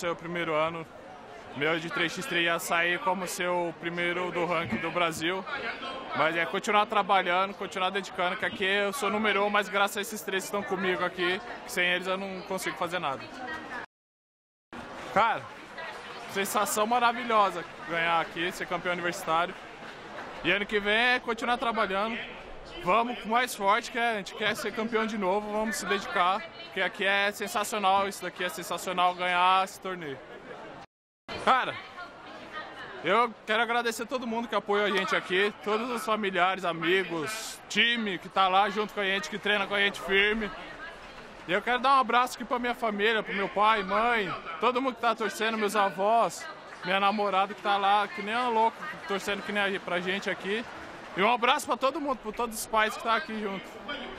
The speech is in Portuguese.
seu primeiro ano. Meu de 3x3 ia sair como seu primeiro do ranking do Brasil. Mas é continuar trabalhando, continuar dedicando, que aqui eu sou número 1, mas graças a esses três que estão comigo aqui, sem eles eu não consigo fazer nada. Cara, sensação maravilhosa ganhar aqui, ser campeão universitário. E ano que vem é continuar trabalhando. Vamos mais forte, que a gente quer ser campeão de novo, vamos se dedicar, porque aqui é sensacional, isso daqui é sensacional ganhar esse torneio. Cara, eu quero agradecer a todo mundo que apoia a gente aqui, todos os familiares, amigos, time que tá lá junto com a gente, que treina com a gente firme. E eu quero dar um abraço aqui pra minha família, pro meu pai, mãe, todo mundo que tá torcendo, meus avós, minha namorada que tá lá, que nem um louco, torcendo que nem pra gente aqui. E um abraço pra todo mundo, pra todos os pais que tá aqui junto.